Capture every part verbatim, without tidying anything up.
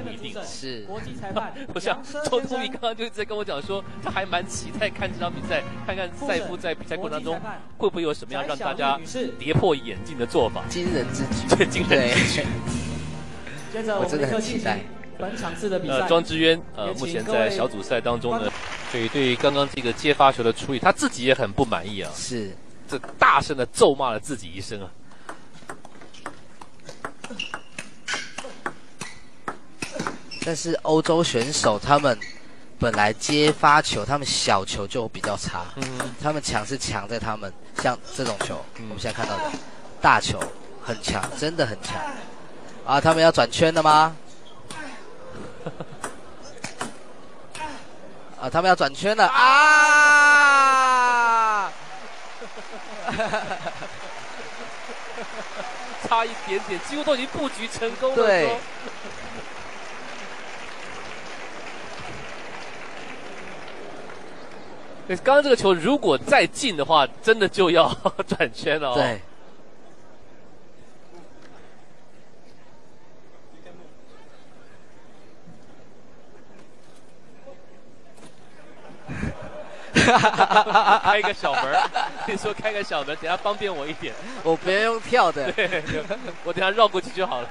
不一定是。我想周通明刚刚就在跟我讲说，他还蛮期待看这场比赛，看看赛夫在比赛过程当中会不会有什么样让大家跌破眼镜的做法。惊人之举，惊人之举。我真的很期待。 本场次的比赛，呃，庄智渊，呃，目前在小组赛当中呢，所以对于刚刚这个接发球的处理，他自己也很不满意啊，是，这大声的咒骂了自己一声啊。但是欧洲选手他们本来接发球，他们小球就比较差，嗯、他们强是强在他们像这种球，嗯、我们现在看到的大球很强，真的很强。啊，他们要转圈了吗？ 啊，他们要转圈了啊！差一点点，几乎都已经布局成功了。对。刚刚这个球如果再进的话，真的就要转圈了哦。对。 开一个小门，你说开个小门，等下方便我一点。我不要用跳的，对，我等下绕过去就好了。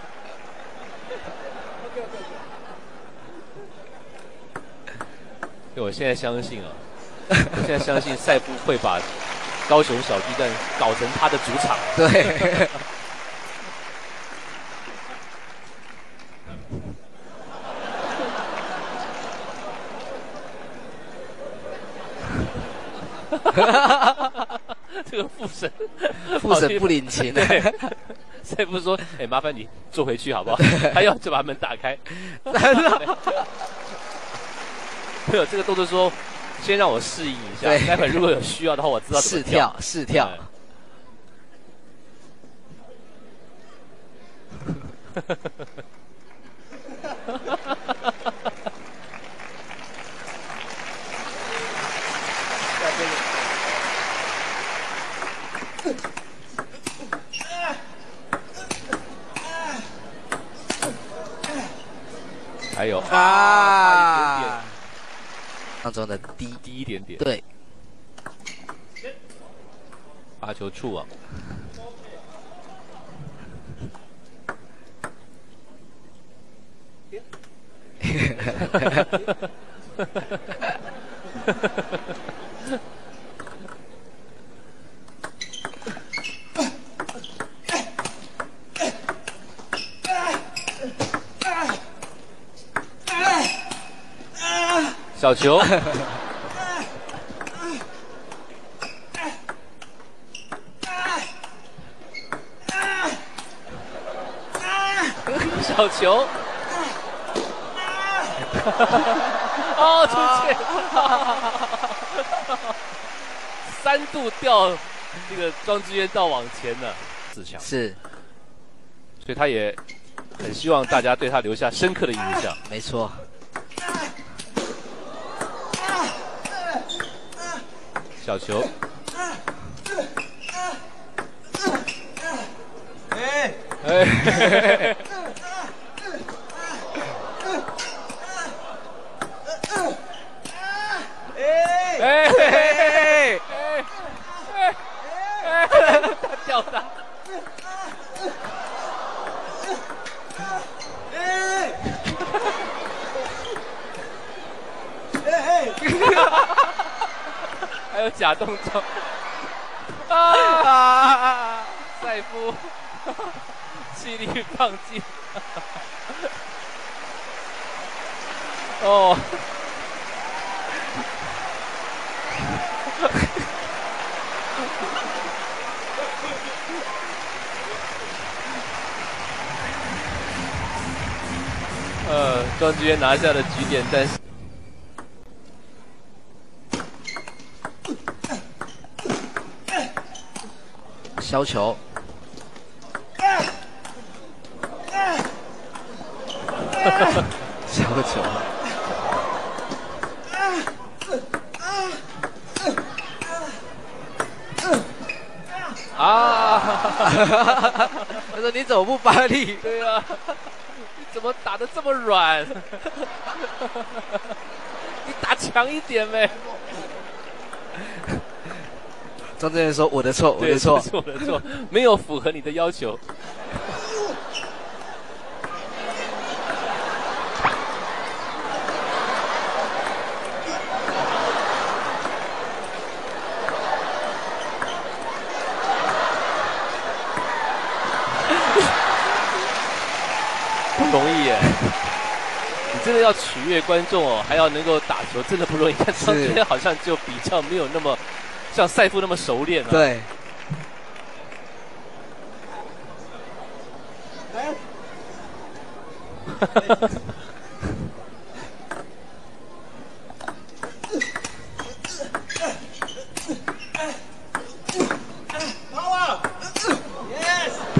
对，我现在相信啊，我现在相信赛夫会把高雄小巨蛋搞成他的主场。对。这个副审，副审不领情。对，赛夫说：“哎、欸，麻烦你坐回去好不好？”他要就把门打开。没有这个动作说，先让我适应一下。待会如果有需要的话，我知道怎么跳。试跳，试跳。还有啊，当中的低低一点点，对，发球触网。小球，小球，哦，出界，三度掉这个庄智渊到网前了，自强是，所以他也很希望大家对他留下深刻的印象。没错。 小球，哎哎，哎哎哎哎哎，掉的，哎，哎。 还有假动作，啊！赛夫气力放尽，哦，呃，庄智渊拿下了局点，但是。 削球，削球，啊！我说你怎么不发力？对啊，怎么打得这么软？你打强一点呗。张振源说：“我的错，我的错，是我的错，没有符合你的要求。”容易耶！你真的要取悦观众哦，还要能够打球，真的不容易。但张振源好像就比较没有那么像赛夫那么熟练了、啊。对。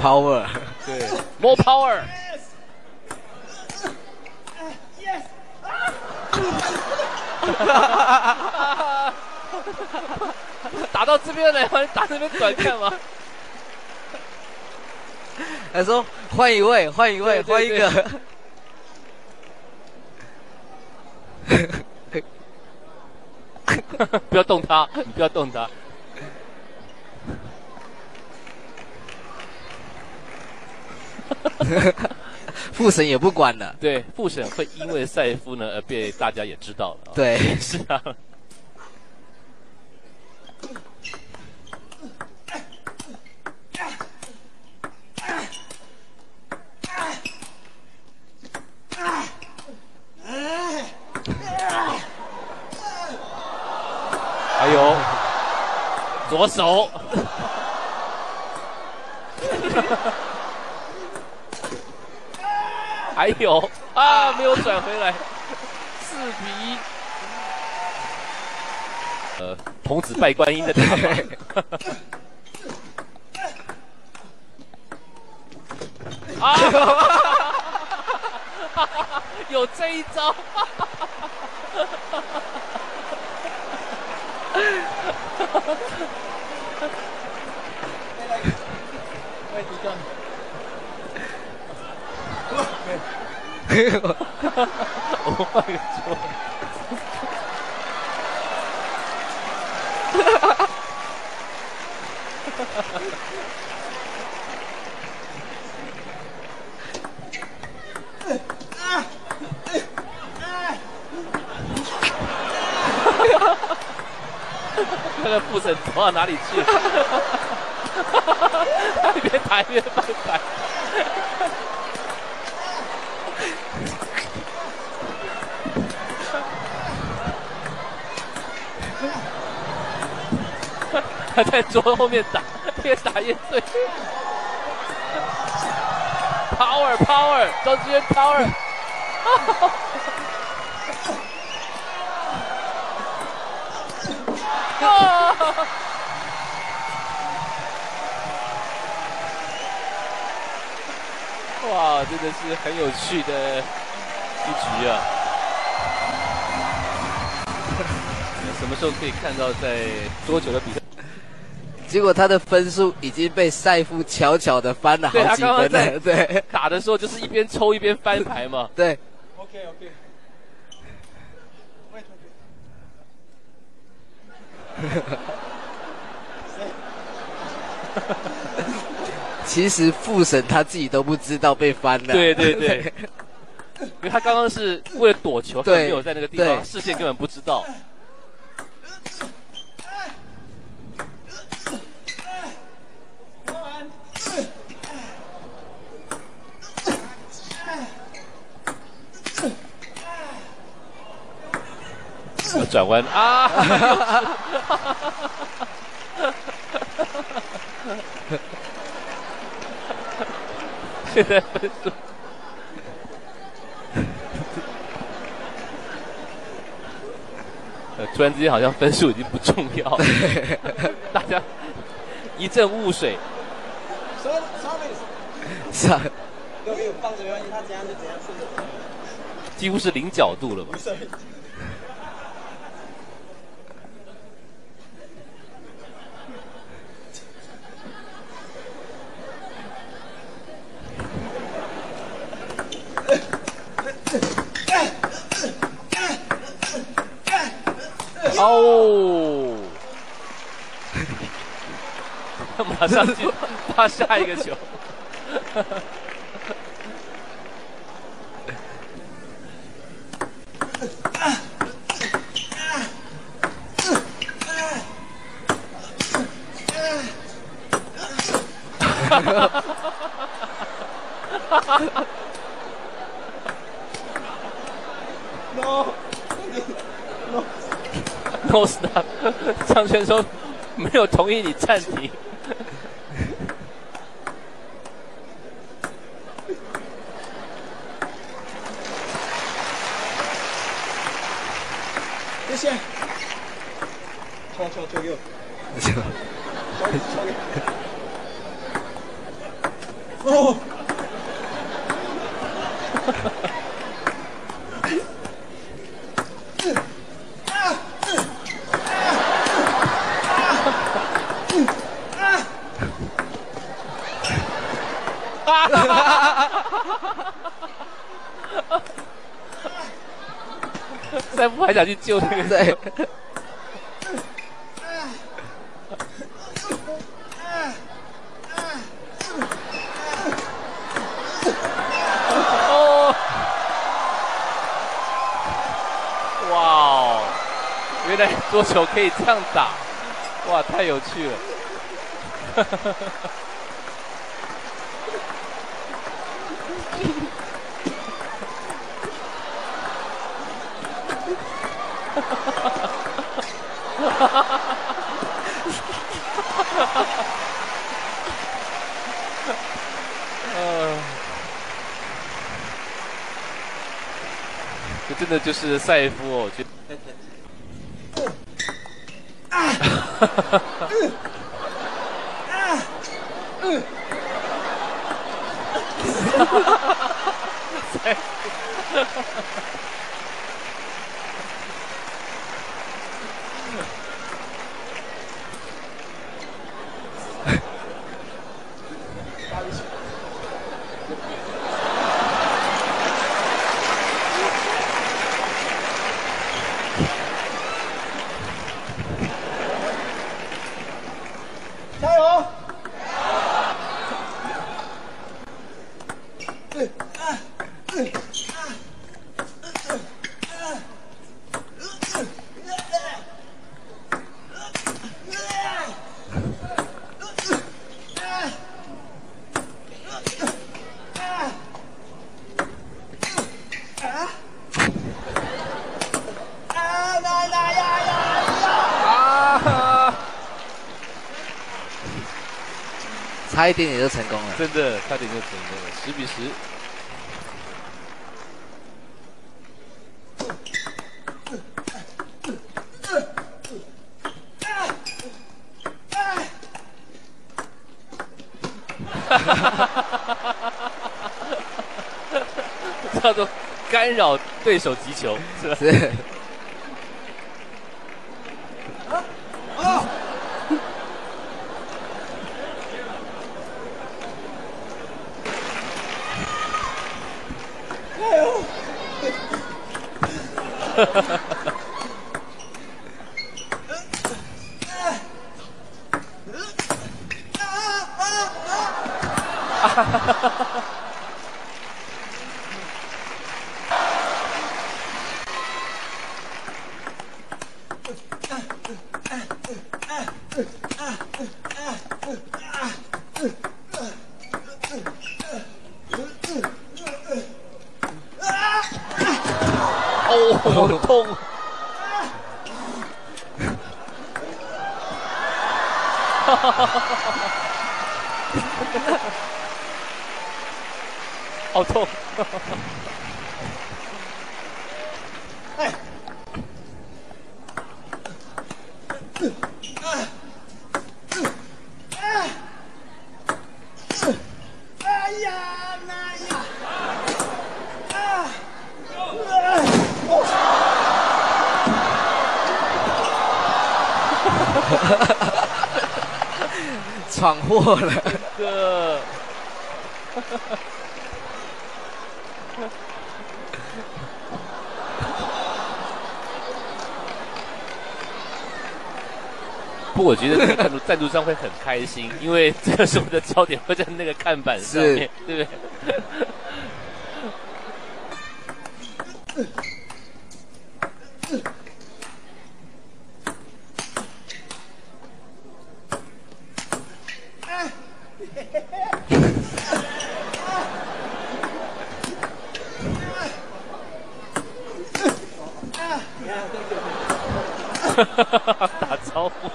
Power. Yes. Power. 对 ，more power.打到这边来吗？打这边短干嘛？他说换一位，换一位，换一个。不要动他，不要动他。父神也不管了。对，父神会因为赛夫呢而被大家也知道了。对，是啊。还有左手。还有啊，没有转回来，四比一。呃，童子拜观音的打法。啊！有这一招。我换个球。那个副神跑到哪里去？他一边打一边翻牌。他在桌后面打，越打越碎。Power, power， 张振源 power。哇，真的是很有趣的一局啊！什么时候可以看到在桌球的比赛？结果他的分数已经被赛夫悄悄的翻了好几分了。对，打的时候就是一边抽一边翻牌嘛。对。OK OK。其实父神他自己都不知道被翻了。对对对。因为他刚刚是为了躲球，他没有在那个地方，视线根本不知道。转弯啊！现在分数，呃，突然之间好像分数已经不重要了，大家一阵雾水。是啊，有没有放着没关系，他怎样就怎样顺着。几乎是零角度了吧？哦，马上去发下一个球。哈哈哈哈哈哈 ！No no no stop！ 张轩说没有同意你暂停。谢谢。超超超右。超超右。 哦，哈哈哈！再不还想去救那个队？ 原来桌球可以这样打，哇，太有趣了！哈哈哈哈这真的就是赛夫哦，我觉得。 哈哈哈！差一点点就成功了，真的，差点就成功了，十比十。 叫做干扰对手击球，是吧？是。啊啊！哎呦！哈哈哈哈！ 哈哈哈哈哈！哦，好痛！哈哈哈哈哈！ 好痛！哎，哎呀，那呀，啊，闯祸了！哥。部我觉得在路在路上会很开心，因为这个时候的焦点会在那个看板上面，对不对？打招呼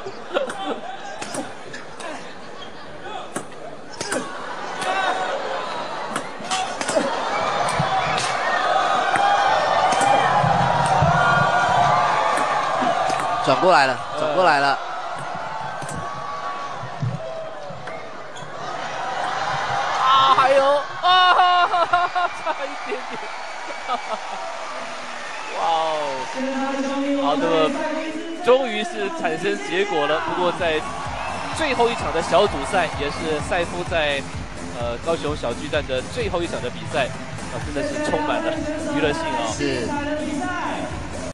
转过来了，转过来了，啊，还有啊，差一点点，哇哦，好的。终于是产生结果了，不过在最后一场的小组赛，也是赛夫在呃高雄小巨蛋的最后一场的比赛，啊，真的是充满了娱乐性啊、哦！是。